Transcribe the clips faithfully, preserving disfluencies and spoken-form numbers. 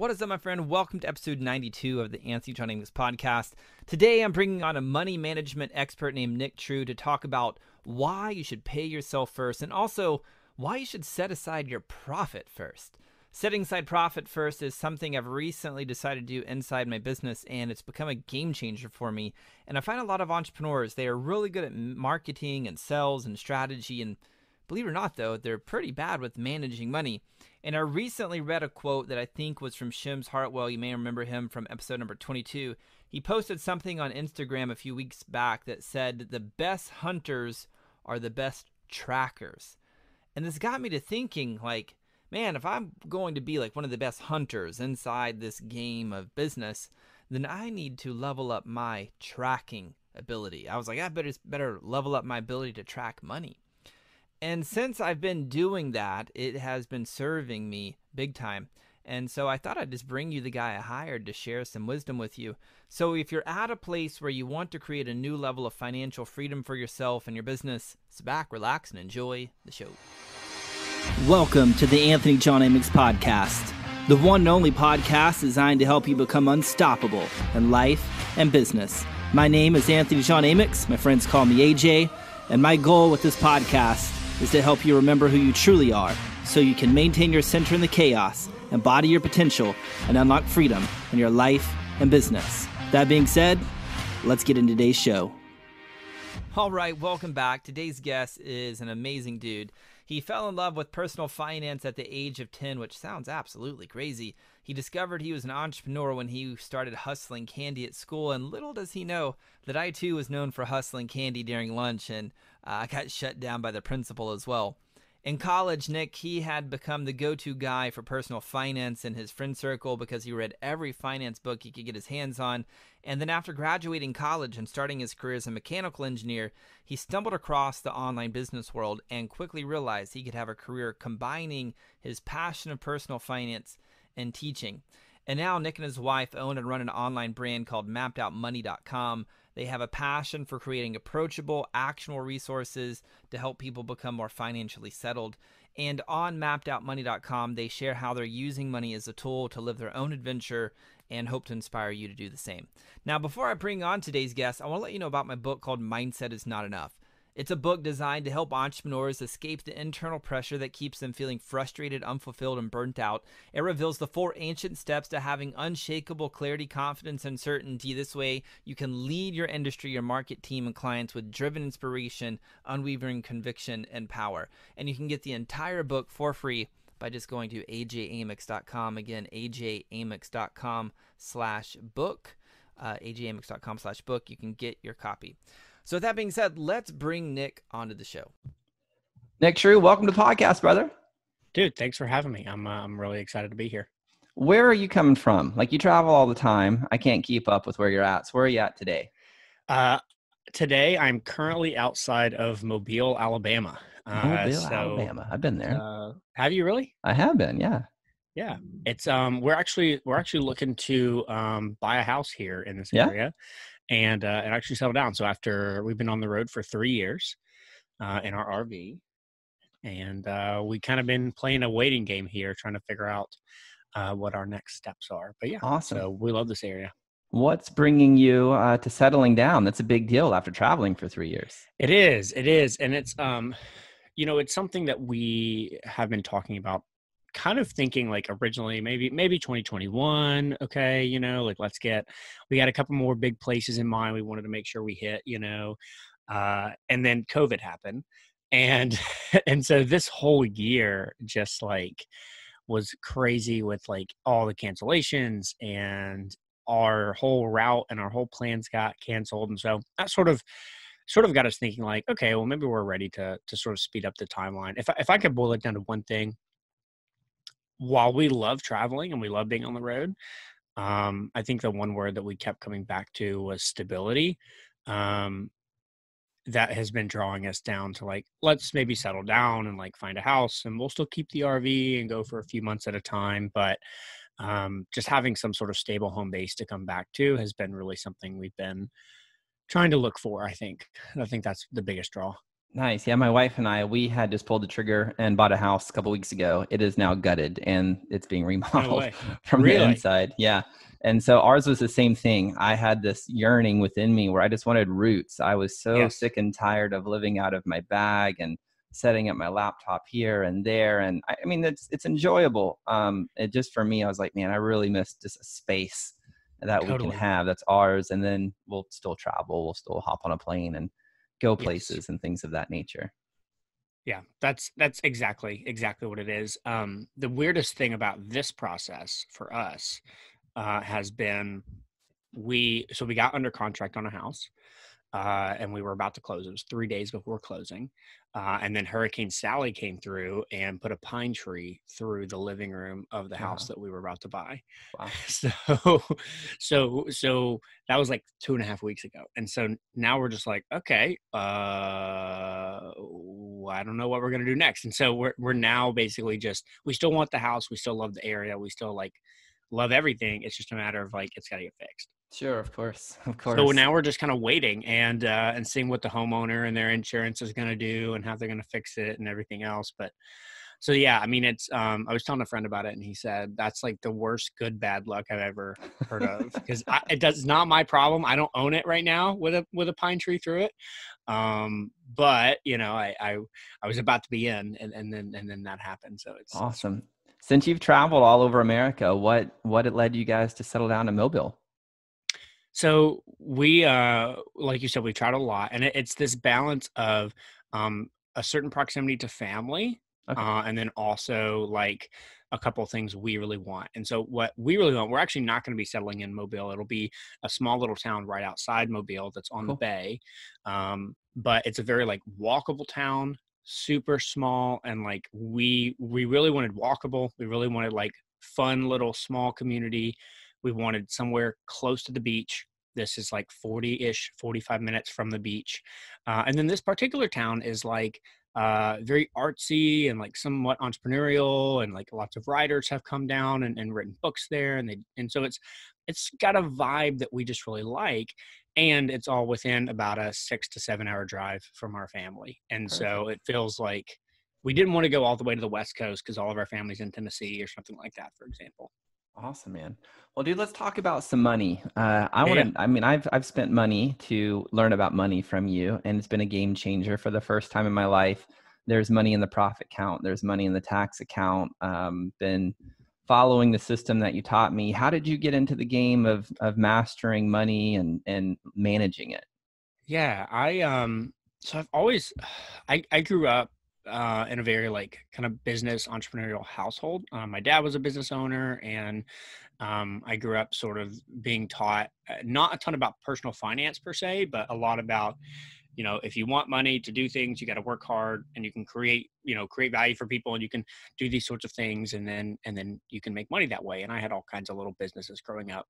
What is up, my friend? Welcome to episode ninety-two of the Anthony John Amyx podcast. Today, I'm bringing on a money management expert named Nick True to talk about why you should pay yourself first and also why you should set aside your profit first. Setting aside profit first is something I've recently decided to do inside my business, and it's become a game changer for me. And I find a lot of entrepreneurs, they are really good at marketing and sales and strategy, and believe it or not, though, they're pretty bad with managing money. And I recently read a quote that I think was from Shims Hartwell. You may remember him from episode number twenty-two. He posted something on Instagram a few weeks back that said that the best hunters are the best trackers. And this got me to thinking, like, man, if I'm going to be like one of the best hunters inside this game of business, then I need to level up my tracking ability. I was like, I better, better level up my ability to track money. And since I've been doing that, it has been serving me big time. And so I thought I'd just bring you the guy I hired to share some wisdom with you. So if you're at a place where you want to create a new level of financial freedom for yourself and your business, sit back, relax, and enjoy the show. Welcome to the Anthony John Amyx podcast, the one and only podcast designed to help you become unstoppable in life and business. My name is Anthony John Amyx. My friends call me A J. And my goal with this podcast is to help you remember who you truly are so you can maintain your center in the chaos, embody your potential, and unlock freedom in your life and business. That being said, let's get into today's show. All right, welcome back. Today's guest is an amazing dude. He fell in love with personal finance at the age of ten, which sounds absolutely crazy. He discovered he was an entrepreneur when he started hustling candy at school, and little does he know that I too was known for hustling candy during lunch, and I uh, got shut down by the principal as well. In college, Nick, he had become the go-to guy for personal finance in his friend circle because he read every finance book he could get his hands on. And then after graduating college and starting his career as a mechanical engineer, he stumbled across the online business world and quickly realized he could have a career combining his passion of personal finance and teaching. And now Nick and his wife own and run an online brand called mapped out money dot com. They have a passion for creating approachable, actionable resources to help people become more financially settled. And on mapped out money dot com, they share how they're using money as a tool to live their own adventure and hope to inspire you to do the same. Now, before I bring on today's guest, I want to let you know about my book called Mindset Is Not Enough. It's a book designed to help entrepreneurs escape the internal pressure that keeps them feeling frustrated, unfulfilled, and burnt out. It reveals the four ancient steps to having unshakable clarity, confidence, and certainty. This way, you can lead your industry, your market team, and clients with driven inspiration, unwavering conviction, and power. And you can get the entire book for free by just going to a j amyx dot com. Again, a j amyx dot com slash book. Uh, a j amyx dot com slash book. You can get your copy. So with that being said, let's bring Nick onto the show. Nick True, welcome to the podcast, brother. Dude, thanks for having me. I'm, uh, I'm really excited to be here. Where are you coming from? Like, you travel all the time. I can't keep up with where you're at. So where are you at today? Uh, today, I'm currently outside of Mobile, Alabama. Uh, Mobile, so, Alabama. I've been there. Uh, have you really? I have been, yeah. Yeah, it's um, we're actually we're actually looking to um, buy a house here in this yeah. area, and uh, and actually settle down. So after we've been on the road for three years uh, in our R V, and uh, we kind of been playing a waiting game here, trying to figure out uh, what our next steps are. But yeah, awesome. So we love this area. What's bringing you uh, to settling down? That's a big deal after traveling for three years. It is. It is, and it's um, you know, it's something that we have been talking about. Kind of thinking like originally maybe maybe twenty twenty-one, okay, you know, like let's get, we had a couple more big places in mind we wanted to make sure we hit, you know, uh and then COVID happened, and and so this whole year just like was crazy with like all the cancellations, and our whole route and our whole plans got canceled. And so that sort of sort of got us thinking like, okay, well maybe we're ready to to sort of speed up the timeline. If I, if I could boil it down to one thing, while we love traveling and we love being on the road, um, I think the one word that we kept coming back to was stability. Um, that has been drawing us down to like, let's maybe settle down and like find a house, and we'll still keep the R V and go for a few months at a time. But um, just having some sort of stable home base to come back to has been really something we've been trying to look for, I think. And I think that's the biggest draw. Nice. Yeah, my wife and I, we had just pulled the trigger and bought a house a couple of weeks ago. It is now gutted and it's being remodeled no from really? the inside. Yeah. And so ours was the same thing. I had this yearning within me where I just wanted roots. I was so yes. sick and tired of living out of my bag and setting up my laptop here and there. And I, I mean, it's, it's enjoyable. Um, it just, for me, I was like, man, I really miss just a space that totally. we can have that's ours. And then we'll still travel. We'll still hop on a plane and go places yes. and things of that nature. Yeah, that's, that's exactly, exactly what it is. Um, the weirdest thing about this process for us uh, has been we, so we got under contract on a house uh, and we were about to close. It was three days before closing. Uh, and then Hurricane Sally came through and put a pine tree through the living room of the house wow. that we were about to buy. Wow. So, so, so that was like two and a half weeks ago. And so now we're just like, okay, uh, I don't know what we're going to do next. And so we're, we're now basically just, we still want the house. We still love the area. We still like love everything. It's just a matter of like, it's got to get fixed. Sure. Of course. Of course. So now we're just kind of waiting and, uh, and seeing what the homeowner and their insurance is going to do and how they're going to fix it and everything else. But so, yeah, I mean, it's, um, I was telling a friend about it and he said, that's like the worst good, bad luck I've ever heard of because it does not my problem. I don't own it right now with a, with a pine tree through it. Um, but you know, I, I, I was about to be in and, and then, and then that happened. So it's awesome. Since you've traveled all over America, what, what it led you guys to settle down in Mobile? So we, uh, like you said, we tried a lot and it, it's this balance of, um, a certain proximity to family, okay. uh, and then also like a couple of things we really want. And so what we really want, we're actually not going to be settling in Mobile. It'll be a small little town right outside Mobile that's on cool. the bay. Um, but it's a very like walkable town, super small. And like, we, we really wanted walkable. We really wanted like fun little small community. We wanted somewhere close to the beach. This is like forty-ish, forty-five minutes from the beach. Uh, and then this particular town is like uh, very artsy and like somewhat entrepreneurial and like lots of writers have come down and, and written books there. And they, and so it's, it's got a vibe that we just really like. And it's all within about a six to seven hour drive from our family. And Perfect. so it feels like we didn't want to go all the way to the West Coast because all of our family's in Tennessee or something like that, for example. Awesome, man. Well, dude, let's talk about some money. Uh, I want to, yeah. I mean, I've, I've spent money to learn about money from you, and it's been a game changer for the first time in my life. There's money in the profit account. There's money in the tax account. Um, been following the system that you taught me. How did you get into the game of, of mastering money and, and managing it? Yeah, I, um, so I've always, I, I grew up uh, in a very like kind of business entrepreneurial household. Um, my dad was a business owner and, um, I grew up sort of being taught not a ton about personal finance per se, but a lot about, you know, if you want money to do things, you got to work hard and you can create, you know, create value for people and you can do these sorts of things. And then, and then you can make money that way. And I had all kinds of little businesses growing up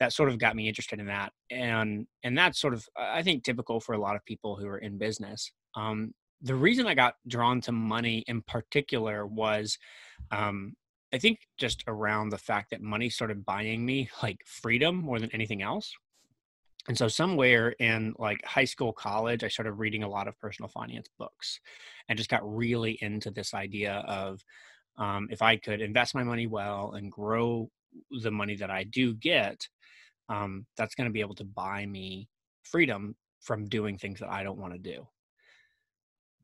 that sort of got me interested in that. And, and that's sort of, I think, typical for a lot of people who are in business. Um, The reason I got drawn to money in particular was, um, I think just around the fact that money started buying me like freedom more than anything else. And so somewhere in like high school, college, I started reading a lot of personal finance books and just got really into this idea of, um, if I could invest my money well and grow the money that I do get, um, that's going to be able to buy me freedom from doing things that I don't want to do.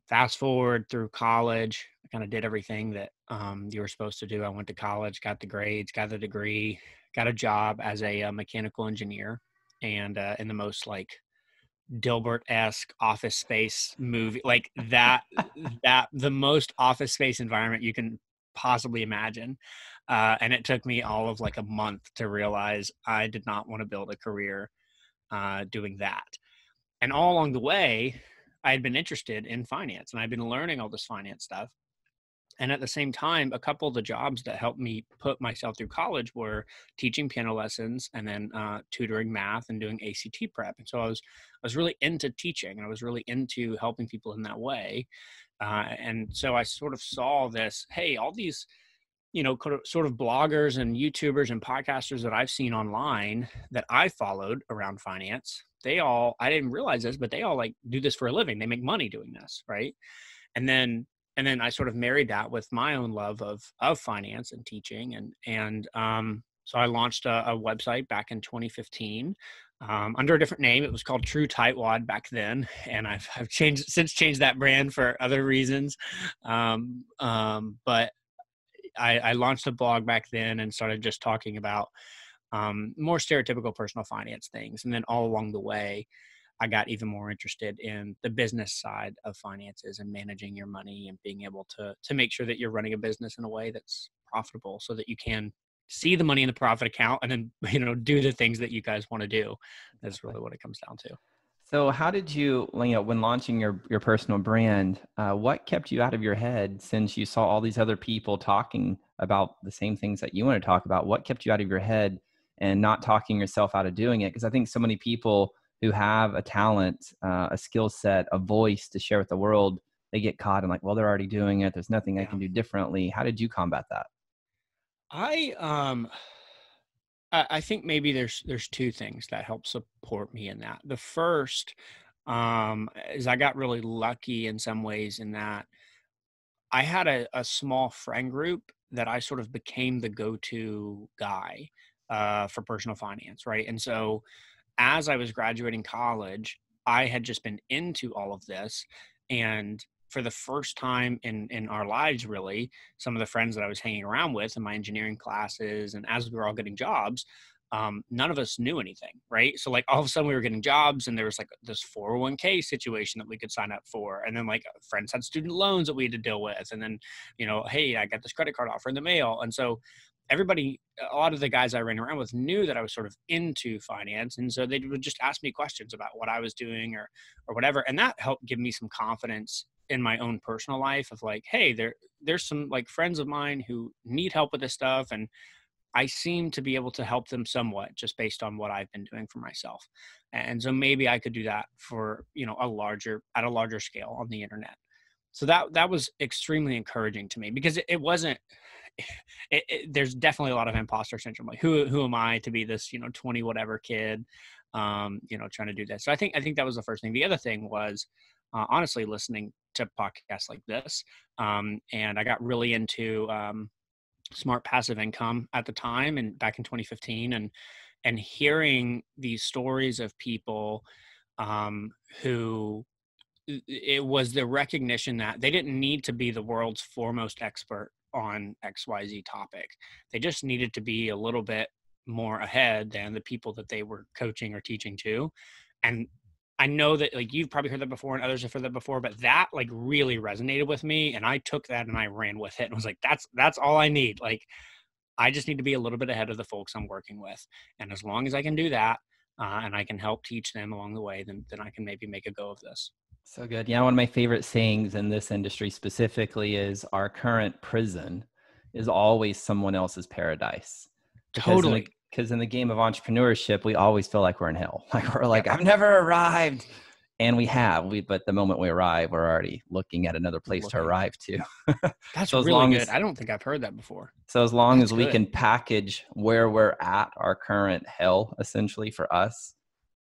Fast forward through college, I kind of did everything that um, you were supposed to do. I went to college, got the grades, got the degree, got a job as a uh, mechanical engineer and uh, in the most like Dilbert-esque Office Space movie, like that, that the most Office Space environment you can possibly imagine. Uh, and it took me all of like a month to realize I did not want to build a career uh, doing that. And all along the way, I had been interested in finance and I'd been learning all this finance stuff. And at the same time, a couple of the jobs that helped me put myself through college were teaching piano lessons and then uh, tutoring math and doing A C T prep. And so I was, I was really into teaching and I was really into helping people in that way. Uh, and so I sort of saw this, hey, all these you know, sort of bloggers and YouTubers and podcasters that I've seen online that I followed around finance, they all, I didn't realize this, but they all like do this for a living. They make money doing this. Right. And then, and then I sort of married that with my own love of, of finance and teaching. And, and, um, so I launched a, a website back in twenty fifteen, um, under a different name. It was called True Tightwad back then. And I've, I've changed since changed that brand for other reasons. Um, um, but, I, I launched a blog back then and started just talking about um, more stereotypical personal finance things. And then all along the way, I got even more interested in the business side of finances and managing your money and being able to, to make sure that you're running a business in a way that's profitable so that you can see the money in the profit account and then, you know, do the things that you guys want to do. That's really what it comes down to. So how did you, you know, when launching your, your personal brand, uh, what kept you out of your head since you saw all these other people talking about the same things that you want to talk about? What kept you out of your head and not talking yourself out of doing it? Because I think so many people who have a talent, uh, a skill set, a voice to share with the world, they get caught in like, well, they're already doing it. There's nothing I can do differently. How did you combat that? I, um... I think maybe there's, there's two things that help support me in that. The first um, is I got really lucky in some ways in that I had a, a small friend group that I sort of became the go-to guy uh, for personal finance, right? And so as I was graduating college, I had just been into all of this, and for the first time in, in our lives, really, some of the friends that I was hanging around with in my engineering classes, and as we were all getting jobs, um, none of us knew anything, right? So like all of a sudden we were getting jobs and there was like this four oh one K situation that we could sign up for. And then like friends had student loans that we had to deal with. And then, you know, hey, I got this credit card offer in the mail. And so everybody, a lot of the guys I ran around with knew that I was sort of into finance. And so they would just ask me questions about what I was doing or, or whatever. And that helped give me some confidence in my own personal life of like, hey, there, there's some like friends of mine who need help with this stuff. And I seem to be able to help them somewhat just based on what I've been doing for myself. And so maybe I could do that for, you know, a larger, at a larger scale on the internet. So that, that was extremely encouraging to me because it, it wasn't, it, it, there's definitely a lot of imposter syndrome. Like who, who am I to be this, you know, twenty, whatever kid, um, you know, trying to do this. So I think, I think that was the first thing. The other thing was, Uh, honestly, listening to podcasts like this. Um, and I got really into um, Smart Passive Income at the time and back in twenty fifteen and, and hearing these stories of people um, who it was the recognition that they didn't need to be the world's foremost expert on X Y Z topic. They just needed to be a little bit more ahead than the people that they were coaching or teaching to. And I know that like you've probably heard that before and others have heard that before, but that like really resonated with me. And I took that and I ran with it and was like, that's, that's all I need. Like, I just need to be a little bit ahead of the folks I'm working with. And as long as I can do that uh, and I can help teach them along the way, then, then I can maybe make a go of this. So good. Yeah. One of my favorite sayings in this industry specifically is our current prison is always someone else's paradise. Totally. Because in the game of entrepreneurship, we always feel like we're in hell. Like we're like, I've never arrived. And we have, we, but the moment we arrive, we're already looking at another place to arrive to. That's so really good. As, I don't think I've heard that before. So as long That's as we good. Can package where we're at, our current hell, essentially for us,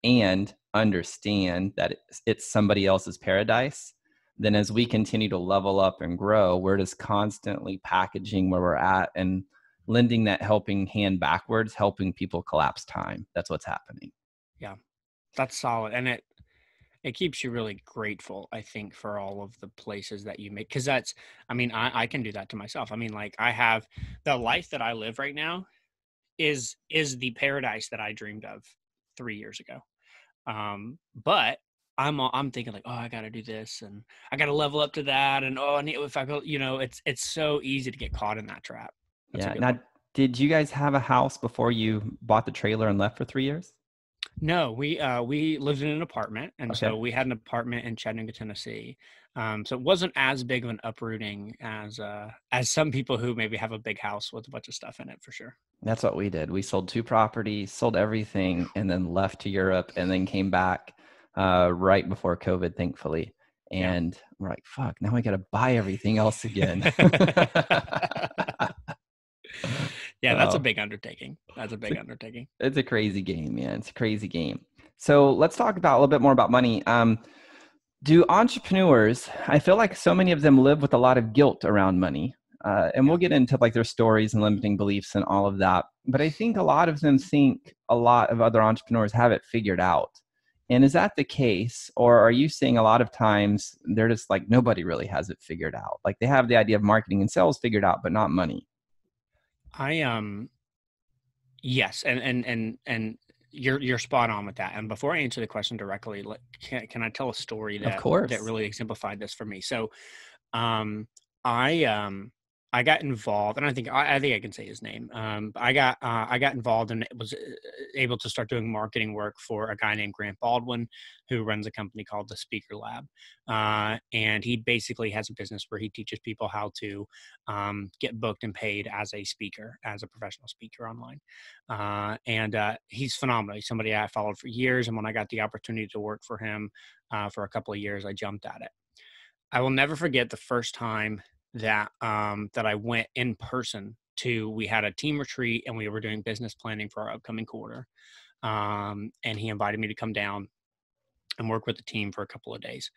and understand that it's somebody else's paradise, then as we continue to level up and grow, we're just constantly packaging where we're at and lending that helping hand backwards, helping people collapse time. That's what's happening. Yeah, that's solid. And it, it keeps you really grateful, I think, for all of the places that you make. Cause that's, I mean, I, I can do that to myself. I mean, like I have the life that I live right now is, is the paradise that I dreamed of three years ago. Um, but I'm, I'm thinking like, oh, I got to do this and I got to level up to that. And oh, I need, if I go, you know, it's, it's so easy to get caught in that trap. That's yeah. Now, one. Did you guys have a house before you bought the trailer and left for three years? No, we uh, we lived in an apartment, and okay. so we had an apartment in Chattanooga, Tennessee. Um, so it wasn't as big of an uprooting as uh, as some people who maybe have a big house with a bunch of stuff in it, for sure. That's what we did. We sold two properties, sold everything, and then left to Europe, and then came back uh, right before COVID, thankfully. And yeah. we're like, "Fuck! Now I got to buy everything else again." Yeah, so, that's a big undertaking. That's a big it's a, undertaking. It's a crazy game, man. It's a crazy game. So let's talk about a little bit more about money. Um, do entrepreneurs, I feel like so many of them live with a lot of guilt around money. Uh, and yeah. we'll get into like their stories and limiting beliefs and all of that. But I think a lot of them think a lot of other entrepreneurs have it figured out. And is that the case? Or are you seeing a lot of times they're just like, nobody really has it figured out? Like they have the idea of marketing and sales figured out, but not money. I, um, yes. And, and, and, and you're, you're spot on with that. And before I answer the question directly, like, can, can I tell a story that, of course. that really exemplified this for me? So, um, I, um, I got involved, and I think I, I think I can say his name. Um, I got uh, I got involved and was able to start doing marketing work for a guy named Grant Baldwin, who runs a company called The Speaker Lab, uh, and he basically has a business where he teaches people how to um, get booked and paid as a speaker, as a professional speaker online. Uh, and uh, he's phenomenal. He's somebody I followed for years, and when I got the opportunity to work for him uh, for a couple of years, I jumped at it. I will never forget the first time that, um, that I went in person to, we had a team retreat and we were doing business planning for our upcoming quarter. Um, and he invited me to come down and work with the team for a couple of days.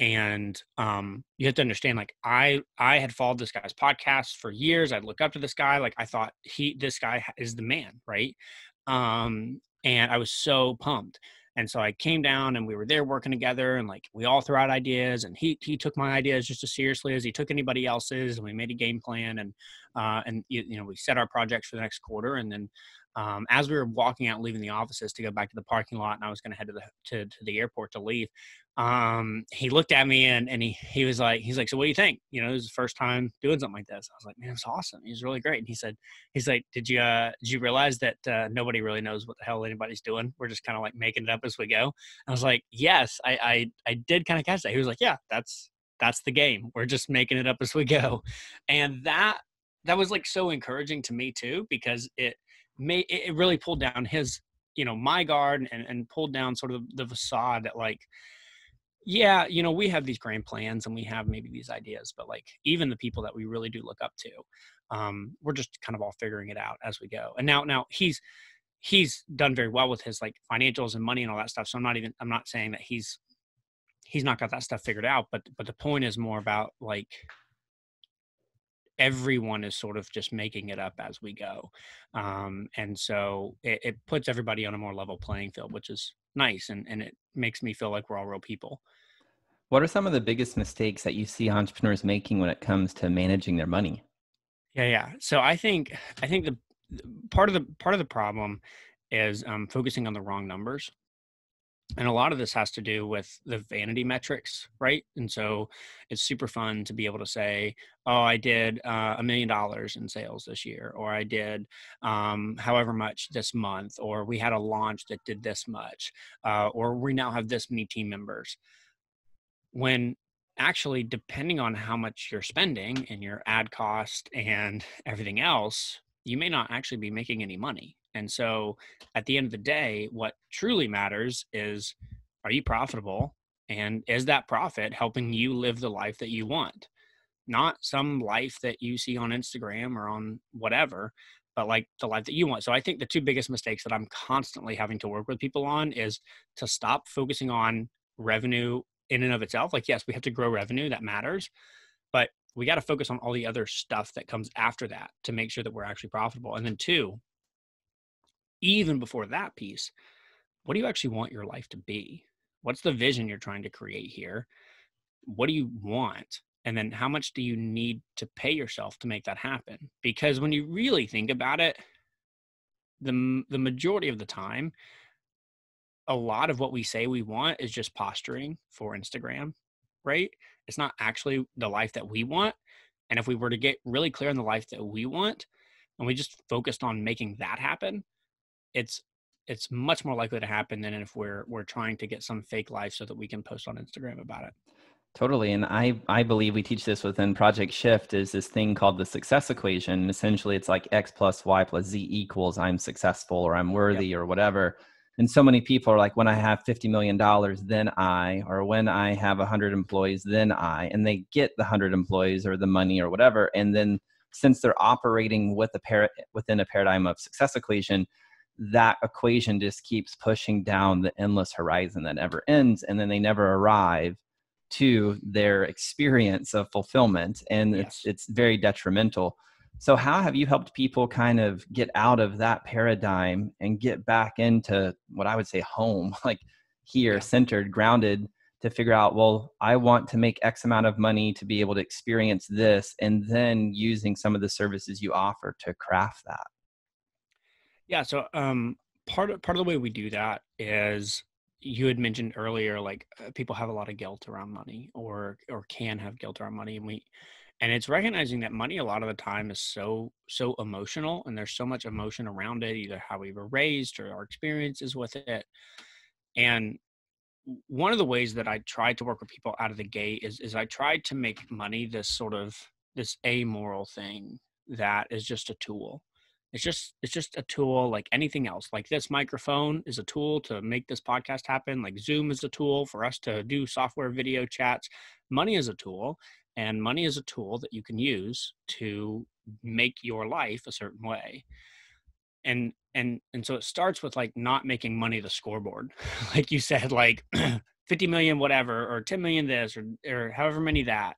And, um, you have to understand, like I, I had followed this guy's podcast for years. I'd look up to this guy. Like I thought he, this guy is the man. Right. Um, and I was so pumped. And so I came down and we were there working together and like we all threw out ideas and he he took my ideas just as seriously as he took anybody else's, and we made a game plan and uh, and you, you know we set our projects for the next quarter. And then um, as we were walking out leaving the offices to go back to the parking lot, and I was going to head to the to, to the airport to leave, um, he looked at me and and he he was like he's like so what do you think? You know, this is the first time doing something like this. I was like, man, it's awesome. He's really great. And he said he's like did you uh, did you realize that uh, nobody really knows what the hell anybody's doing? We're just kind of like making it up as we go. And I was like, yes, I I, I did kind of catch that. He was like, yeah, that's that's the game. We're just making it up as we go. And that that was like so encouraging to me too, because it. May, it really pulled down his, you know, my guard and, and pulled down sort of the facade that like, yeah, you know, we have these grand plans and we have maybe these ideas, but like even the people that we really do look up to, um, we're just kind of all figuring it out as we go. And now, now he's, he's done very well with his like financials and money and all that stuff. So I'm not even, I'm not saying that he's, he's not got that stuff figured out, but, but the point is more about like, everyone is sort of just making it up as we go. Um, and so it, it puts everybody on a more level playing field, which is nice. And, and it makes me feel like we're all real people. What are some of the biggest mistakes that you see entrepreneurs making when it comes to managing their money? Yeah. Yeah. So I think, I think the part of the, part of the problem is um, focusing on the wrong numbers. And a lot of this has to do with the vanity metrics, right? And so it's super fun to be able to say, oh, I did a million dollars in sales this year, or I did um, however much this month, or we had a launch that did this much, uh, or we now have this many team members. When actually, depending on how much you're spending and your ad cost and everything else, you may not actually be making any money. And so at the end of the day, what truly matters is, are you profitable? And is that profit helping you live the life that you want? Not some life that you see on Instagram or on whatever, but like the life that you want. So I think the two biggest mistakes that I'm constantly having to work with people on is to stop focusing on revenue in and of itself. Like, yes, we have to grow revenue, that matters, but we got to focus on all the other stuff that comes after that to make sure that we're actually profitable. And then two, even before that piece, what do you actually want your life to be? What's the vision you're trying to create here? What do you want? And then how much do you need to pay yourself to make that happen? Because when you really think about it, the, the majority of the time, a lot of what we say we want is just posturing for Instagram, right? It's not actually the life that we want. And if we were to get really clear on the life that we want, and we just focused on making that happen, it's it's much more likely to happen than if we're we're trying to get some fake life so that we can post on Instagram about it. Totally. And I, I believe we teach this within Project Shift is this thing called the success equation. Essentially, it's like X plus Y plus Z equals I'm successful or I'm worthy yep. or whatever. And so many people are like, when I have fifty million dollars, then I, or when I have one hundred employees, then I, and they get the one hundred employees or the money or whatever. And then since they're operating with a par- within a paradigm of success equation, that equation just keeps pushing down the endless horizon that never ends. And then they never arrive to their experience of fulfillment. And yes. it's, it's very detrimental. So how have you helped people kind of get out of that paradigm and get back into what I would say home, like here, yeah. centered, grounded, to figure out, well, I want to make X amount of money to be able to experience this, and then using some of the services you offer to craft that? Yeah. So um, part of, part of the way we do that is, you had mentioned earlier, like uh, people have a lot of guilt around money, or, or can have guilt around money. And we, and it's recognizing that money a lot of the time is so, so emotional, and there's so much emotion around it, either how we were raised or our experiences with it. And one of the ways that I tried to work with people out of the gate is, is I tried to make money this sort of this amoral thing that is just a tool. It's just, it's just a tool like anything else. Like this microphone is a tool to make this podcast happen. Like Zoom is a tool for us to do software video chats. Money is a tool, and money is a tool that you can use to make your life a certain way. And, and, and so it starts with like not making money the scoreboard. Like you said, like fifty million, whatever, or ten million this, or, or however many that,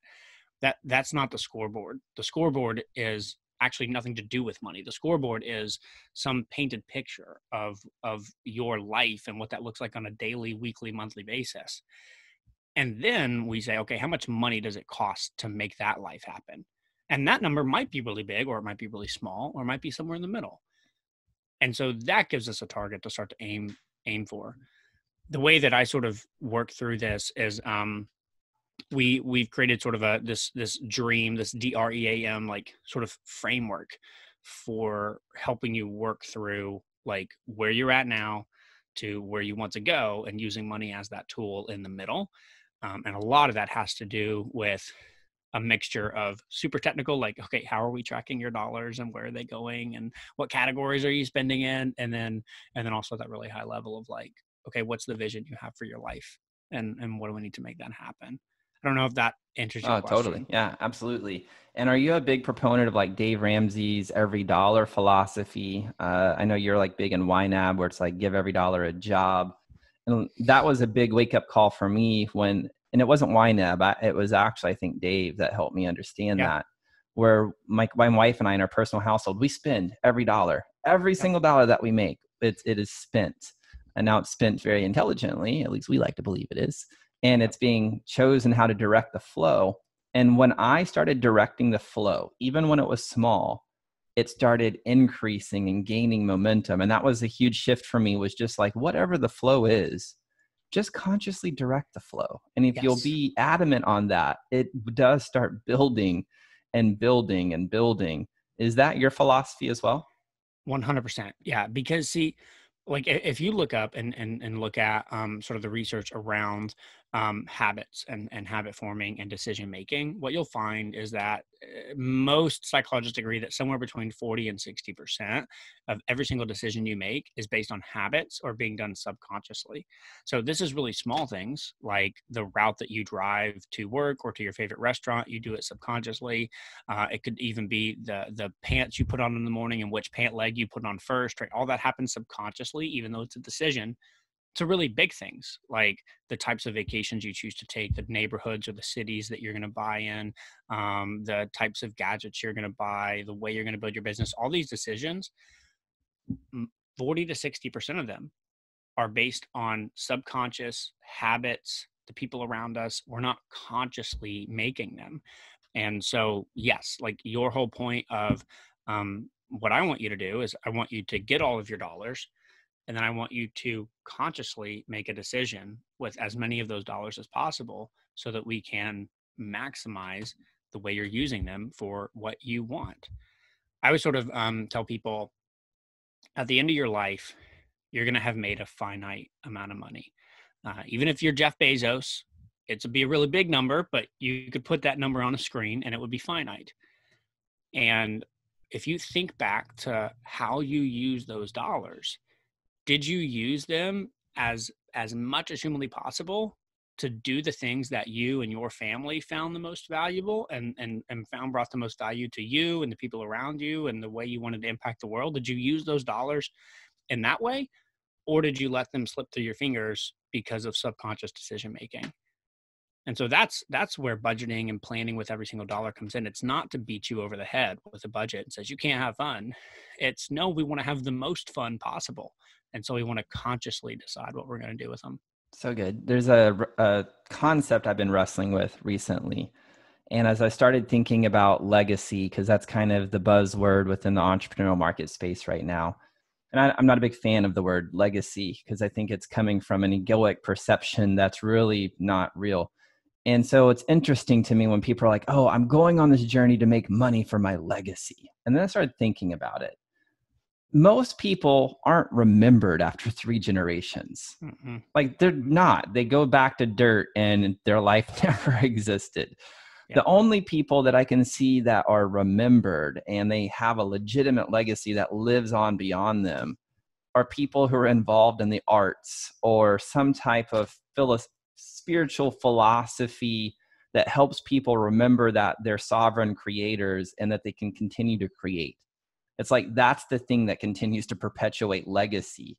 that that's not the scoreboard. The scoreboard is actually nothing to do with money. The scoreboard is some painted picture of, of your life and what that looks like on a daily, weekly, monthly basis. And then we say, okay, how much money does it cost to make that life happen? And that number might be really big, or it might be really small, or it might be somewhere in the middle. And so that gives us a target to start to aim, aim for. The way that I sort of work through this is, um, we, we've created sort of a, this, this dream, this D R E A M, like sort of framework for helping you work through like where you're at now to where you want to go, and using money as that tool in the middle. Um, and a lot of that has to do with a mixture of super technical, like, okay, how are we tracking your dollars and where are they going and what categories are you spending in? And then, and then also that really high level of like, okay, what's the vision you have for your life, and, and what do we need to make that happen? I don't know if that answers your question. Oh, totally. Yeah, absolutely. And are you a big proponent of like Dave Ramsey's every dollar philosophy? Uh, I know you're like big in Y NAB, where it's like give every dollar a job. And that was a big wake up call for me when, and it wasn't Y NAB, I, it was actually, I think, Dave that helped me understand yeah. that, where my, my wife and I in our personal household, we spend every dollar, every yeah. single dollar that we make, it, it is spent. And now it's spent very intelligently, at least we like to believe it is. And it's being chosen how to direct the flow. And when I started directing the flow, even when it was small, it started increasing and gaining momentum. And that was a huge shift for me, was just like, whatever the flow is, just consciously direct the flow. And if yes. you'll be adamant on that, it does start building and building and building. Is that your philosophy as well? one hundred percent. Yeah. Because see, like if you look up and, and, and look at um, sort of the research around um, habits and, and habit forming and decision-making, what you'll find is that most psychologists agree that somewhere between forty and sixty percent of every single decision you make is based on habits or being done subconsciously. So this is really small things like the route that you drive to work or to your favorite restaurant, you do it subconsciously. Uh, it could even be the, the pants you put on in the morning and which pant leg you put on first, right? All that happens subconsciously, even though it's a decision, to really big things like the types of vacations you choose to take, the neighborhoods or the cities that you're going to buy in, um, the types of gadgets you're going to buy, the way you're going to build your business, all these decisions, forty to sixty percent of them are based on subconscious habits, the people around us. We're not consciously making them. And so, yes, like your whole point of um, what I want you to do is I want you to get all of your dollars, and then I want you to consciously make a decision with as many of those dollars as possible so that we can maximize the way you're using them for what you want. I would sort of um, tell people at the end of your life, you're going to have made a finite amount of money. Uh, even if you're Jeff Bezos, it's would be a really big number, but you could put that number on a screen and it would be finite. And if you think back to how you use those dollars, did you use them as, as much as humanly possible to do the things that you and your family found the most valuable and, and, and found brought the most value to you and the people around you and the way you wanted to impact the world? Did you use those dollars in that way? Or did you let them slip through your fingers because of subconscious decision-making? And so that's, that's where budgeting and planning with every single dollar comes in. It's not to beat you over the head with a budget and says, you can't have fun. It's no, we want to have the most fun possible. And so we want to consciously decide what we're going to do with them. So good. There's a, a concept I've been wrestling with recently. And as I started thinking about legacy, because that's kind of the buzzword within the entrepreneurial market space right now. And I, I'm not a big fan of the word legacy, because I think it's coming from an egoic perception that's really not real. And so it's interesting to me when people are like, oh, I'm going on this journey to make money for my legacy. And then I started thinking about it. Most people aren't remembered after three generations. Mm-hmm. Like they're not. They go back to dirt and their life never existed. Yeah. The only people that I can see that are remembered and they have a legitimate legacy that lives on beyond them are people who are involved in the arts or some type of philosophy, spiritual philosophy that helps people remember that they're sovereign creators and that they can continue to create. It's like, that's the thing that continues to perpetuate legacy.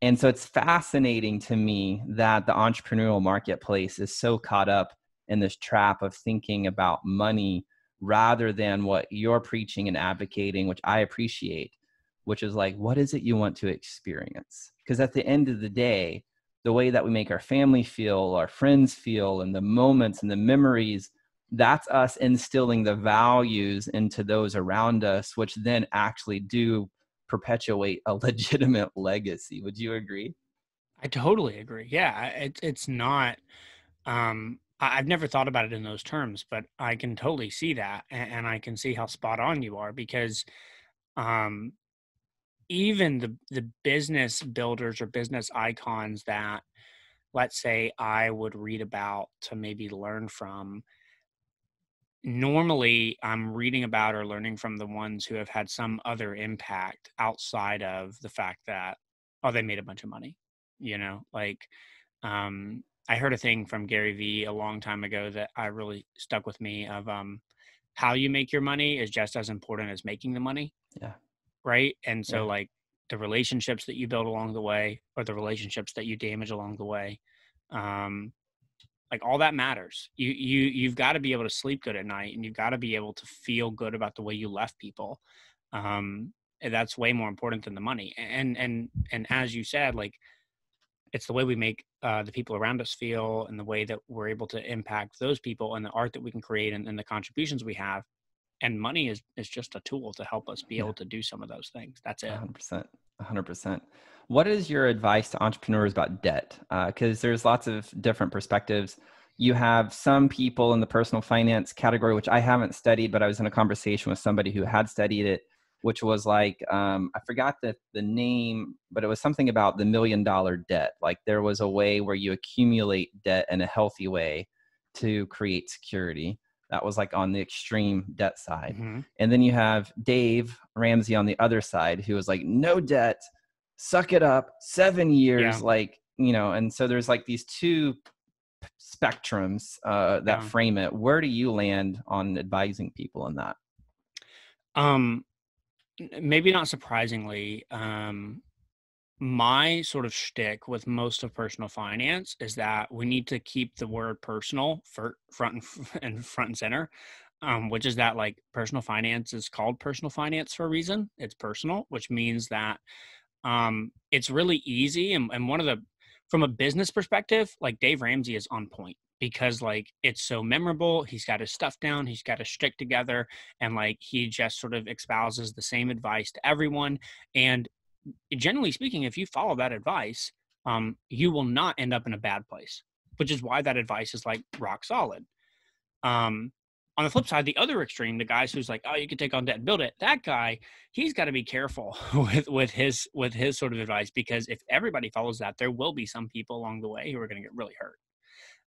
And so it's fascinating to me that the entrepreneurial marketplace is so caught up in this trap of thinking about money rather than what you're preaching and advocating, which I appreciate, which is like, what is it you want to experience? Because at the end of the day, the way that we make our family feel, our friends feel, and the moments and the memories, that's us instilling the values into those around us, which then actually do perpetuate a legitimate legacy. Would you agree? I totally agree. Yeah, it, it's not, um, I've never thought about it in those terms, but I can totally see that. And, and I can see how spot on you are, because um, even the, the business builders or business icons that, let's say, I would read about to maybe learn from, normally I'm reading about or learning from the ones who have had some other impact outside of the fact that, oh, they made a bunch of money, you know, like, um, I heard a thing from Gary Vee a long time ago that I really stuck with me of, um, how you make your money is just as important as making the money. Yeah. Right. And so yeah. like the relationships that you build along the way or the relationships that you damage along the way, um, like all that matters. You, you, you've got to be able to sleep good at night, and you've got to be able to feel good about the way you left people. Um, and that's way more important than the money. And, and, and as you said, like, it's the way we make uh, the people around us feel, and the way that we're able to impact those people, and the art that we can create, and, and the contributions we have. And money is, is just a tool to help us be able to do some of those things. That's it. one hundred percent. one hundred percent. What is your advice to entrepreneurs about debt? Because uh, there's lots of different perspectives. You have some people in the personal finance category, which I haven't studied, but I was in a conversation with somebody who had studied it, which was like, um, I forgot the, the name, but it was something about the million dollar debt. Like there was a way where you accumulate debt in a healthy way to create security. That was like on the extreme debt side. Mm-hmm. And then you have Dave Ramsey on the other side, who was like, no debt, suck it up, seven years. Yeah. Like, you know, and so there's like these two spectrums uh, that yeah. frame it. Where do you land on advising people on that? Um, maybe not surprisingly, um, my sort of shtick with most of personal finance is that we need to keep the word personal for front and front and center, um, which is that like personal finance is called personal finance for a reason. It's personal, which means that um, it's really easy. And, and one of the, from a business perspective, like Dave Ramsey is on point, because like it's so memorable. He's got his stuff down. He's got his shtick together. And like he just sort of espouses the same advice to everyone. And generally speaking, if you follow that advice, um, you will not end up in a bad place, which is why that advice is like rock solid. Um, on the flip side, the other extreme, the guys who's like, oh, you can take on debt and build it. That guy, he's got to be careful with, with his, with his sort of advice, because if everybody follows that, there will be some people along the way who are going to get really hurt.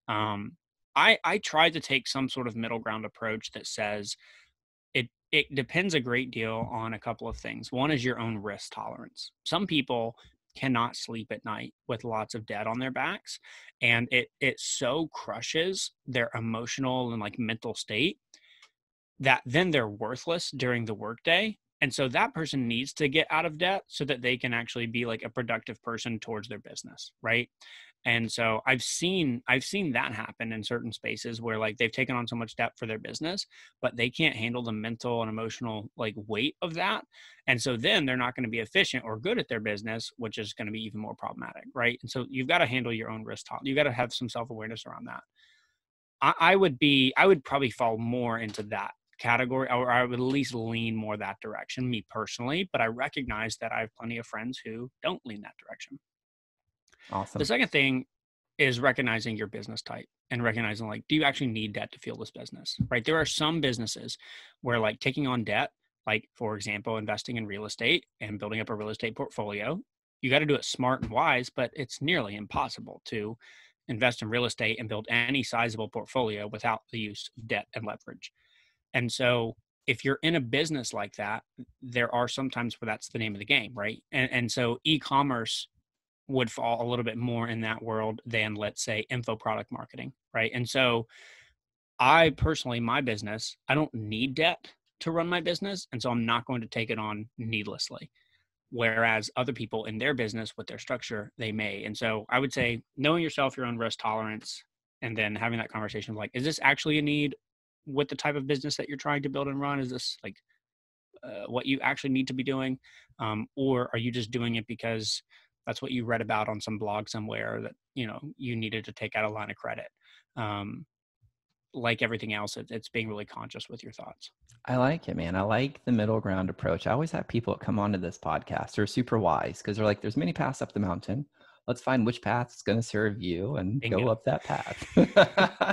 Um, I, I tried to take some sort of middle ground approach that says, it depends a great deal on a couple of things. One is your own risk tolerance. Some people cannot sleep at night with lots of debt on their backs. And it, it so crushes their emotional and like mental state that then they're worthless during the workday. And so that person needs to get out of debt so that they can actually be like a productive person towards their business, right? And so I've seen, I've seen that happen in certain spaces where like they've taken on so much debt for their business, but they can't handle the mental and emotional like weight of that. And so then they're not going to be efficient or good at their business, which is going to be even more problematic, right? And so you've got to handle your own risk. You've got to have some self-awareness around that. I, I would be, I would probably fall more into that category, or I would at least lean more that direction, me personally, but I recognize that I have plenty of friends who don't lean that direction. Awesome. The second thing is recognizing your business type and recognizing like, do you actually need debt to fuel this business, right? There are some businesses where like taking on debt, like for example, investing in real estate and building up a real estate portfolio, you got to do it smart and wise, but it's nearly impossible to invest in real estate and build any sizable portfolio without the use of debt and leverage. And so if you're in a business like that, there are sometimes where that's the name of the game, right? And, and so e-commerce would fall a little bit more in that world than, let's say, info product marketing, right? And so I personally, my business, I don't need debt to run my business. And so I'm not going to take it on needlessly. Whereas other people in their business with their structure, they may. And so I would say knowing yourself, your own risk tolerance, and then having that conversation of like, is this actually a need with the type of business that you're trying to build and run? Is this like uh, what you actually need to be doing? Um, or are you just doing it because that's what you read about on some blog somewhere that, you know, you needed to take out a line of credit? Um, like everything else, it, it's being really conscious with your thoughts. I like it, man. I like the middle ground approach. I always have people that come onto this podcast are super wise because they're like, there's many paths up the mountain. Let's find which path is going to serve you and Bingo. Go up that path.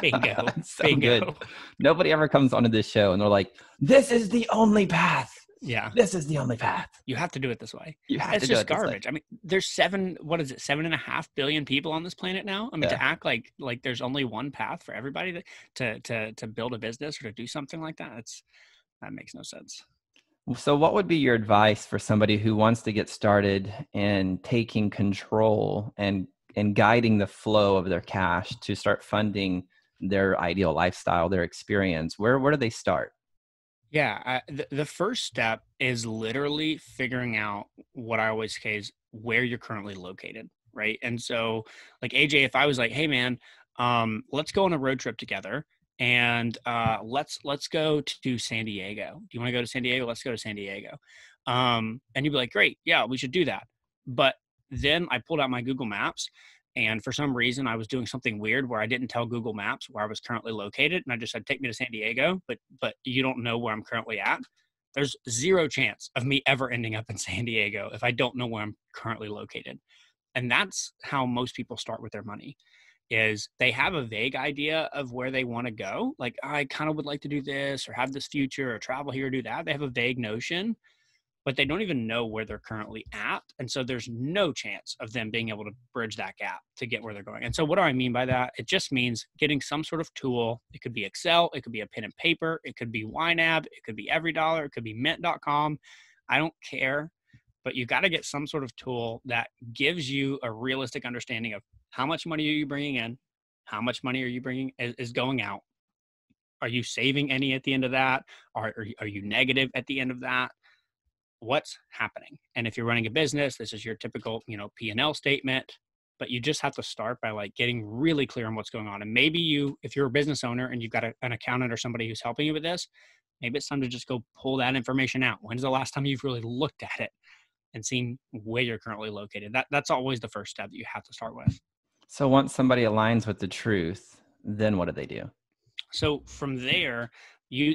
Bingo. So Bingo. Good. Nobody ever comes onto this show and they're like, this is the only path. Yeah. This is the only path. You have to do it this way. You have That's to do just it garbage. This way. I mean, there's seven, what is it? Seven and a half billion people on this planet now. I mean, yeah. to act like, like there's only one path for everybody to, to, to, to build a business or to do something like that. That's, that makes no sense. So what would be your advice for somebody who wants to get started in taking control and, and guiding the flow of their cash to start funding their ideal lifestyle, their experience? Where, where do they start? Yeah. I, the, the first step is literally figuring out what I always say is where you're currently located. Right. And so like A J, if I was like, hey man, um, let's go on a road trip together. And uh, let's let's go to San Diego. Do you want to go to San Diego? Let's go to San Diego. Um, and you'd be like, great, yeah, we should do that. But then I pulled out my Google Maps, and for some reason I was doing something weird where I didn't tell Google Maps where I was currently located, and I just said, take me to San Diego, but but you don't know where I'm currently at. There's zero chance of me ever ending up in San Diego if I don't know where I'm currently located. And that's how most people start with their money. Is they have a vague idea of where they want to go. Like, I kind of would like to do this or have this future or travel here, or do that. They have a vague notion, but they don't even know where they're currently at. And so there's no chance of them being able to bridge that gap to get where they're going. And so what do I mean by that? It just means getting some sort of tool. It could be Excel. It could be a pen and paper. It could be Y NAB. It could be EveryDollar. It could be mint dot com. I don't care, but you got to get some sort of tool that gives you a realistic understanding of how much money are you bringing in? How much money are you bringing is, is going out? Are you saving any at the end of that? Are, are, are you negative at the end of that? What's happening? And if you're running a business, this is your typical, you know, P and L statement, but you just have to start by like getting really clear on what's going on. And maybe you, if you're a business owner and you've got a, an accountant or somebody who's helping you with this, maybe it's time to just go pull that information out. When's the last time you've really looked at it and seen where you're currently located? That, that's always the first step that you have to start with. So once somebody aligns with the truth, then what do they do? So from there, you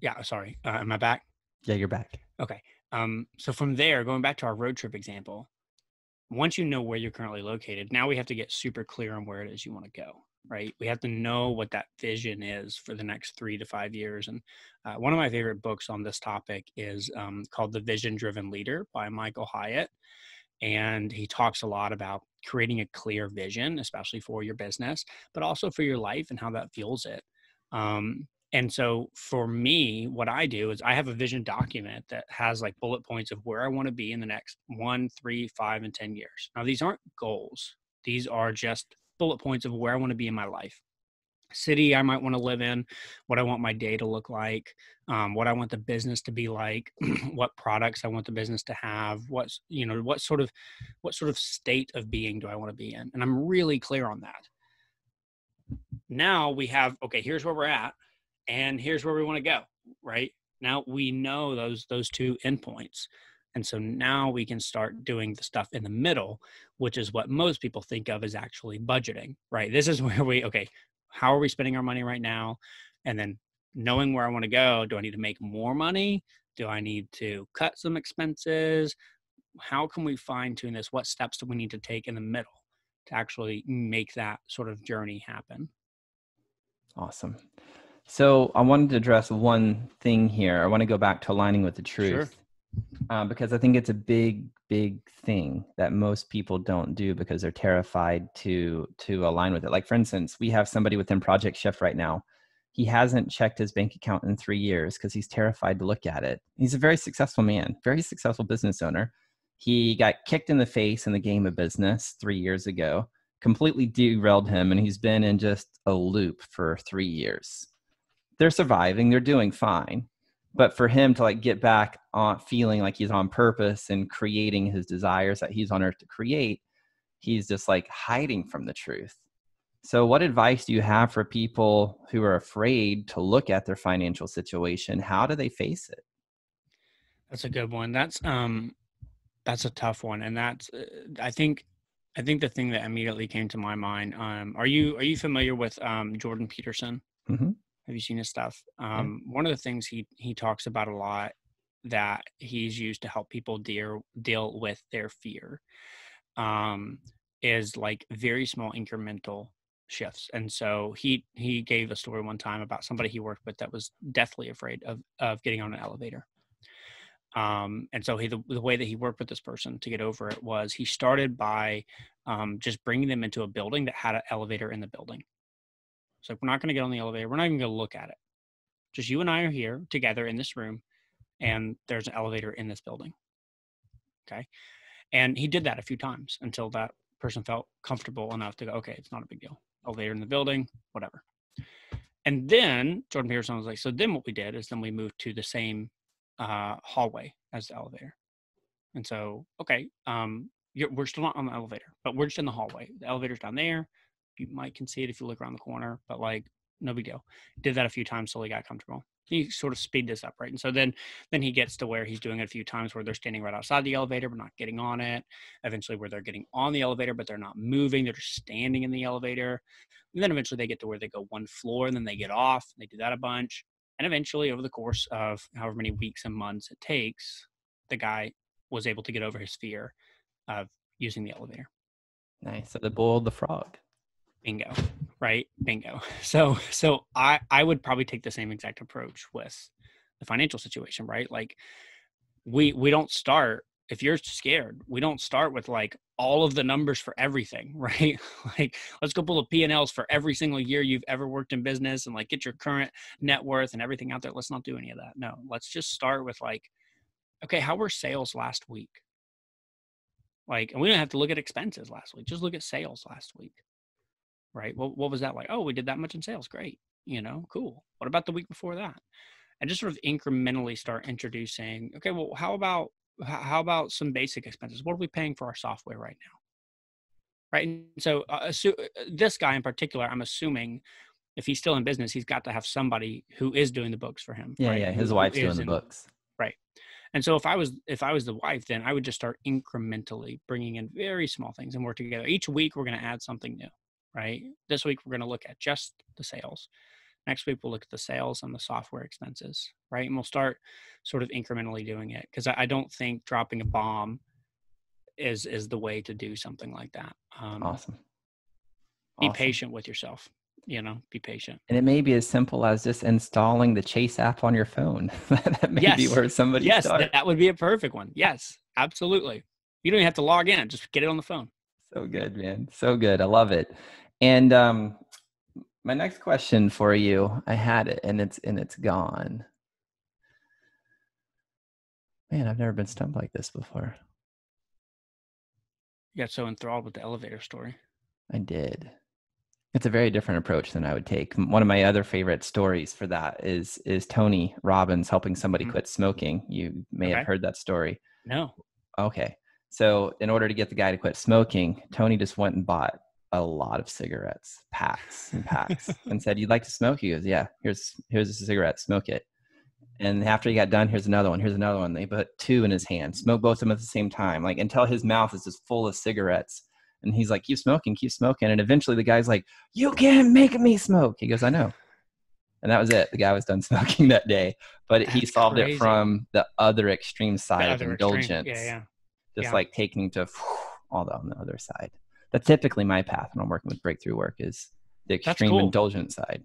Yeah, sorry. Uh, am I back? Yeah, you're back. Okay. Um, so from there, going back to our road trip example, once you know where you're currently located, now we have to get super clear on where it is you want to go. Right? We have to know what that vision is for the next three to five years. And uh, one of my favorite books on this topic is um, called The Vision Driven Leader by Michael Hyatt. And he talks a lot about creating a clear vision, especially for your business, but also for your life and how that fuels it. Um, And so for me, what I do is I have a vision document that has like bullet points of where I want to be in the next one, three, five, and ten years. Now, these aren't goals. These are just bullet points of where I want to be in my life. City I might want to live in, what I want my day to look like, um, what I want the business to be like, what products I want the business to have, what's, you know, what sort of, what sort of state of being do I want to be in? And I'm really clear on that. Now we have, okay, here's where we're at and here's where we want to go, right? Now we know those, those two endpoints. And so now we can start doing the stuff in the middle, which is what most people think of as actually budgeting, right? This is where we, okay, how are we spending our money right now? And then knowing where I want to go, do I need to make more money? Do I need to cut some expenses? How can we fine tune this? What steps do we need to take in the middle to actually make that sort of journey happen? Awesome. So I wanted to address one thing here. I want to go back to aligning with the truth. Sure. Uh, because I think it's a big, big thing that most people don't do because they're terrified to to align with it. Like, for instance, we have somebody within Project Shift right now. He hasn't checked his bank account in three years because he's terrified to look at it. He's a very successful man, very successful business owner. He got kicked in the face in the game of business three years ago, completely derailed him, and he's been in just a loop for three years. They're surviving. They're doing fine. But for him to like get back on feeling like he's on purpose and creating his desires that he's on earth to create, he's just like hiding from the truth. So what advice do you have for people who are afraid to look at their financial situation? How do they face it? That's a good one. That's, um, that's a tough one. And that's, uh, I think, I think the thing that immediately came to my mind, um, are you, are you familiar with, um, Jordan Peterson? Mm-hmm. Have you seen his stuff? Um, yeah. One of the things he he talks about a lot that he's used to help people deal deal with their fear um, is like very small incremental shifts. And so he he gave a story one time about somebody he worked with that was deathly afraid of of getting on an elevator. Um, and so he, the, the way that he worked with this person to get over it was he started by um, just bringing them into a building that had an elevator in the building. So like, we're not going to get on the elevator. We're not even going to look at it. Just you and I are here together in this room, and there's an elevator in this building. Okay. And he did that a few times until that person felt comfortable enough to go, okay, it's not a big deal. Elevator in the building, whatever. And then Jordan Peterson was like, so then what we did is then we moved to the same uh, hallway as the elevator. And so, okay, um, you're, we're still not on the elevator, but we're just in the hallway. The elevator's down there. You might can see it if you look around the corner, but like, no big deal. Did that a few times till he got comfortable. He sort of speed this up, right? And so then then he gets to where he's doing it a few times where they're standing right outside the elevator, but not getting on it. Eventually where they're getting on the elevator, but they're not moving. They're just standing in the elevator. And then eventually they get to where they go one floor and then they get off. They do that a bunch. And eventually over the course of however many weeks and months it takes, the guy was able to get over his fear of using the elevator. Nice. So they boiled the frog. Bingo, right? Bingo. So, so I, I would probably take the same exact approach with the financial situation, right? Like we, we don't start, if you're scared, we don't start with like all of the numbers for everything, right? Like let's go pull the P and Ls for every single year you've ever worked in business and like get your current net worth and everything out there. Let's not do any of that. No, let's just start with like, okay, how were sales last week? Like, and we don't have to look at expenses last week, just look at sales last week. Right? Well, what was that like? Oh, we did that much in sales. Great. You know, cool. What about the week before that? And just sort of incrementally start introducing, okay, well, how about, how about some basic expenses? What are we paying for our software right now? Right. And so uh, assu- this guy in particular, I'm assuming if he's still in business, he's got to have somebody who is doing the books for him. Yeah. Right? Yeah. His wife's doing the books. Right. And so if I was, if I was the wife, then I would just start incrementally bringing in very small things and work together. Each week we're going to add something new. Right? This week, we're going to look at just the sales. Next week, we'll look at the sales and the software expenses, right? And we'll start sort of incrementally doing it because I don't think dropping a bomb is is the way to do something like that. Um, awesome. Be awesome. Patient with yourself, you know, be patient. And it may be as simple as just installing the Chase app on your phone. That may yes. be where somebody yes, starts. Yes, that would be a perfect one. Yes, absolutely. You don't even have to log in. Just get it on the phone. So good, man. So good. I love it. And um, My next question for you, I had it and it's and it's gone. Man, I've never been stumped like this before. You got so enthralled with the elevator story. I did. It's a very different approach than I would take. One of my other favorite stories for that is is Tony Robbins helping somebody mm-hmm. quit smoking. You may okay. have heard that story. No. Okay. So in order to get the guy to quit smoking, Tony just went and bought a lot of cigarettes, packs and packs, and said, "You'd like to smoke?" He goes, "Yeah, here's here's a cigarette, smoke it." And after he got done, here's another one, here's another one. They put two in his hand, smoke both of them at the same time, like until his mouth is just full of cigarettes. And he's like, keep smoking, keep smoking. And eventually the guy's like, "You can't make me smoke." He goes, "I know." And that was it. The guy was done smoking that day. But That's he solved crazy. it from the other extreme side other of indulgence. Yeah, yeah. Just yeah. like taking to whew, all the on the other side. That's typically my path when I'm working with breakthrough work, is the extreme cool. indulgent side.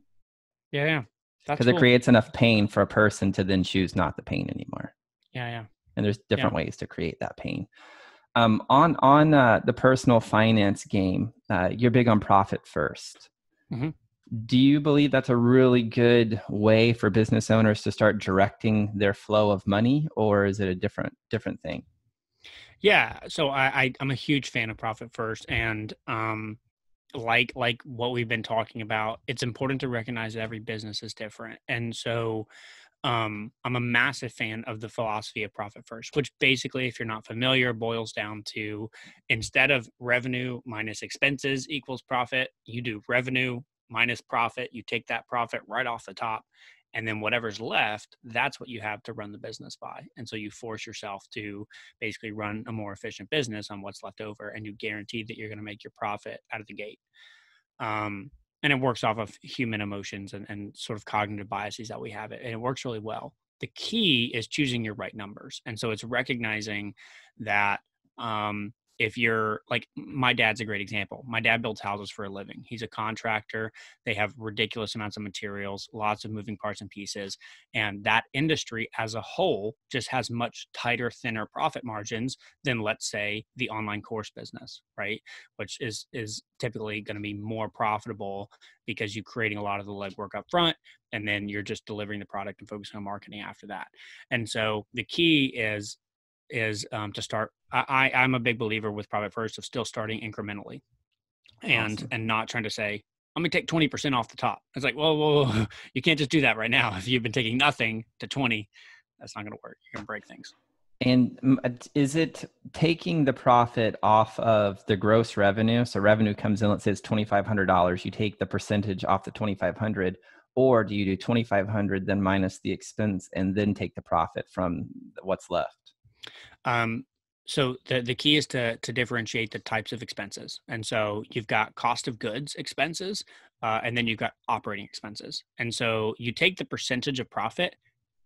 Yeah, yeah. Because cool. it creates enough pain for a person to then choose not the pain anymore. Yeah, yeah. And there's different yeah. ways to create that pain. Um, on on uh, the personal finance game, uh, you're big on Profit First. Mm-hmm. Do you believe that's a really good way for business owners to start directing their flow of money, or is it a different different thing? Yeah, so I, I I'm a huge fan of Profit First, and um, like like what we've been talking about, it's important to recognize that every business is different, and so. Um, I'm a massive fan of the philosophy of Profit First, which basically, if you're not familiar, boils down to, instead of revenue minus expenses equals profit, you do revenue minus profit. You take that profit right off the top, and then whatever's left, that's what you have to run the business by. And so you force yourself to basically run a more efficient business on what's left over, and you guarantee that you're going to make your profit out of the gate. Um, And it works off of human emotions and, and sort of cognitive biases that we have. And it works really well. The key is choosing your right numbers. And so it's recognizing that um, if you're like, my dad's a great example. My dad builds houses for a living. He's a contractor. They have ridiculous amounts of materials, lots of moving parts and pieces. And that industry as a whole just has much tighter, thinner profit margins than, let's say, the online course business, right? Which is, is typically going to be more profitable because you're creating a lot of the legwork up front, and then you're just delivering the product and focusing on marketing after that. And so the key is is um, to start, I, I, I'm a big believer with Profit First of still starting incrementally, and, awesome. and not trying to say, I'm gonna take twenty percent off the top. It's like, whoa, whoa, whoa, you can't just do that right now. If you've been taking nothing to twenty, that's not gonna work. You're gonna break things. And is it taking the profit off of the gross revenue? So revenue comes in, let's say it's twenty-five hundred dollars. You take the percentage off the twenty-five hundred, or do you do twenty-five hundred then minus the expense and then take the profit from what's left? Um, so the, the key is to, to differentiate the types of expenses. And so you've got cost of goods expenses, uh, and then you've got operating expenses. And so you take the percentage of profit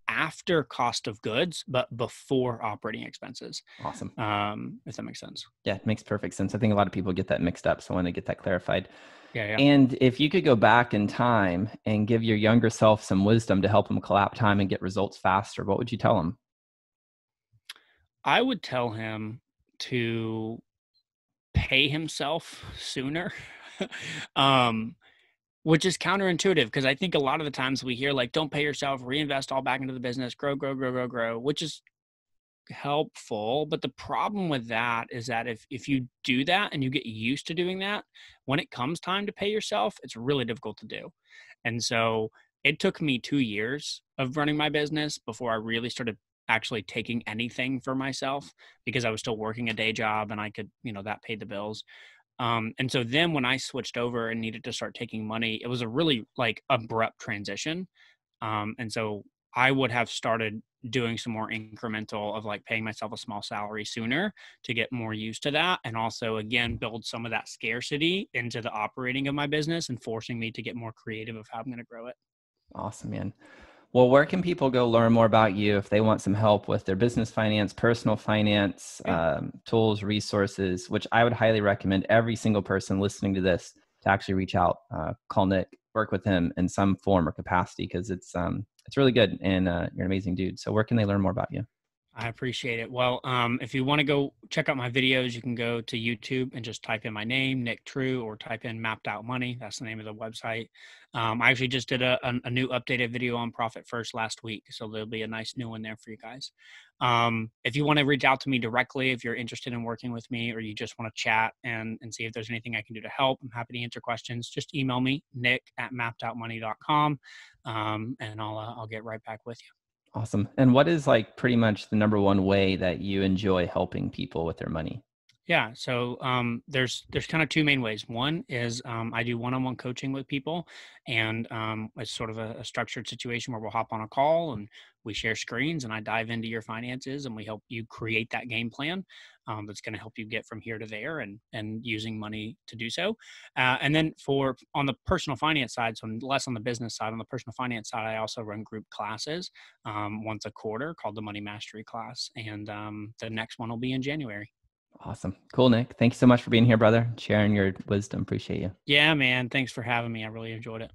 after cost of goods, but before operating expenses. Awesome. Um, if that makes sense. Yeah, it makes perfect sense. I think a lot of people get that mixed up. So I want to get that clarified. Yeah, yeah. And if you could go back in time and give your younger self some wisdom to help them collapse time and get results faster, what would you tell them? I would tell him to pay himself sooner, um, which is counterintuitive, because I think a lot of the times we hear like, don't pay yourself, reinvest all back into the business, grow, grow, grow, grow, grow, which is helpful. But the problem with that is that if, if you do that and you get used to doing that, when it comes time to pay yourself, it's really difficult to do. And so it took me two years of running my business before I really started actually taking anything for myself, because I was still working a day job and I could, you know, that paid the bills. Um, and so then when I switched over and needed to start taking money, it was a really like abrupt transition. Um, and so I would have started doing some more incremental of like paying myself a small salary sooner to get more used to that. And also, again, build some of that scarcity into the operating of my business and forcing me to get more creative of how I'm going to grow it. Awesome, man. Well, where can people go learn more about you if they want some help with their business finance, personal finance, um, tools, resources, which I would highly recommend every single person listening to this to actually reach out, uh, call Nick, work with him in some form or capacity, because it's um, it's really good, and uh, you're an amazing dude. So where can they learn more about you? I appreciate it. Well, um, if you want to go check out my videos, you can go to YouTube and just type in my name, Nick True, or type in Mapped Out Money. That's the name of the website. Um, I actually just did a, a, a new updated video on Profit First last week, so there'll be a nice new one there for you guys. Um, if you want to reach out to me directly, if you're interested in working with me, or you just want to chat and, and see if there's anything I can do to help, I'm happy to answer questions. Just email me, Nick at mapped out money dot com, um, and I'll, uh, I'll get right back with you. Awesome. And what is like pretty much the number one way that you enjoy helping people with their money? Yeah. So um, there's there's kind of two main ways. One is um, I do one-on-one coaching with people, and um, it's sort of a, a structured situation where we'll hop on a call and we share screens, and I dive into your finances, and we help you create that game plan um, that's going to help you get from here to there, and and using money to do so. Uh, and then for on the personal finance side, so less on the business side, on the personal finance side, I also run group classes um, once a quarter called the Money Mastery Class, and um, the next one will be in January. Awesome. Cool, Nick. Thank you so much for being here, brother. Sharing your wisdom. Appreciate you. Yeah, man. Thanks for having me. I really enjoyed it.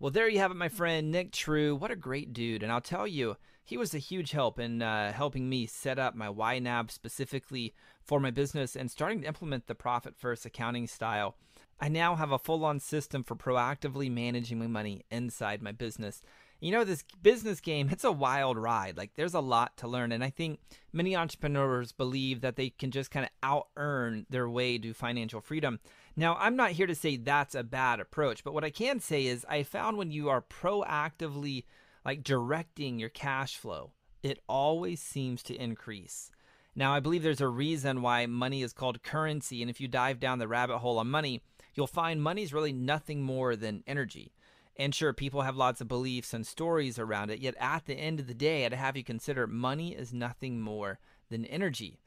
Well, there you have it, my friend, Nick True. What a great dude. And I'll tell you, he was a huge help in uh, helping me set up my Y NAB specifically for my business and starting to implement the Profit First accounting style. I now have a full-on system for proactively managing my money inside my business. You know, this business game, it's a wild ride. Like, there's a lot to learn. And I think many entrepreneurs believe that they can just kind of out-earn their way to financial freedom. Now, I'm not here to say that's a bad approach, but what I can say is I found when you are proactively, like, directing your cash flow, it always seems to increase. Now, I believe there's a reason why money is called currency. And if you dive down the rabbit hole on money, you'll find money's really nothing more than energy. And sure, people have lots of beliefs and stories around it, yet at the end of the day, I'd have you consider money is nothing more than energy.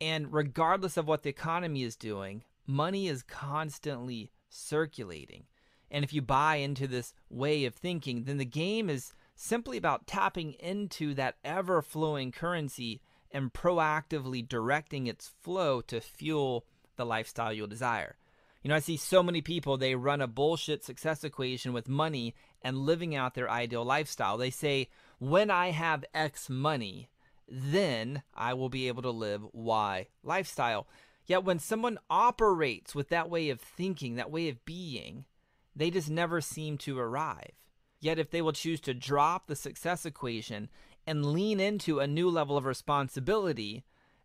And regardless of what the economy is doing, money is constantly circulating. And if you buy into this way of thinking, then the game is simply about tapping into that ever-flowing currency and proactively directing its flow to fuel the lifestyle you'll desire. You know, I see so many people, they run a bullshit success equation with money and living out their ideal lifestyle. They say, when I have X money, then I will be able to live Y lifestyle. Yet when someone operates with that way of thinking, that way of being, they just never seem to arrive. Yet if they will choose to drop the success equation and lean into a new level of responsibility,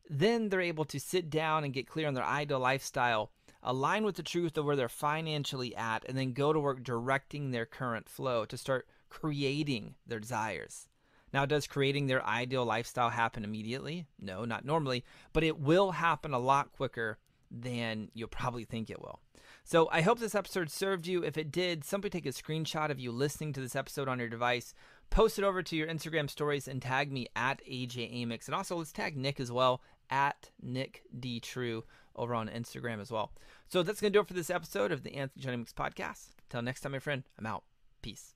then they're able to sit down and get clear on their ideal lifestyle, align with the truth of where they're financially at, and then go to work directing their current flow to start creating their desires. Now, does creating their ideal lifestyle happen immediately? No, not normally, but it will happen a lot quicker than you'll probably think it will. So I hope this episode served you. If it did, simply take a screenshot of you listening to this episode on your device, post it over to your Instagram stories, and tag me at A J Amyx. And also, let's tag Nick as well, at Nick D True over on Instagram as well. So that's going to do it for this episode of the Anthony John Amyx Podcast. Until next time, my friend, I'm out. Peace.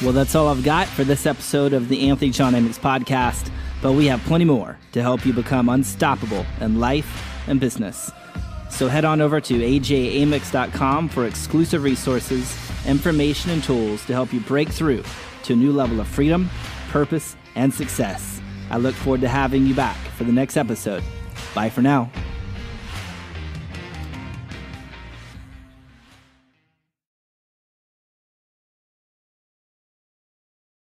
Well, that's all I've got for this episode of the Anthony John Amyx Podcast, but we have plenty more to help you become unstoppable in life and business. So head on over to A J Amyx dot com for exclusive resources, information, and tools to help you break through to a new level of freedom, purpose, and success. I look forward to having you back for the next episode. Bye for now.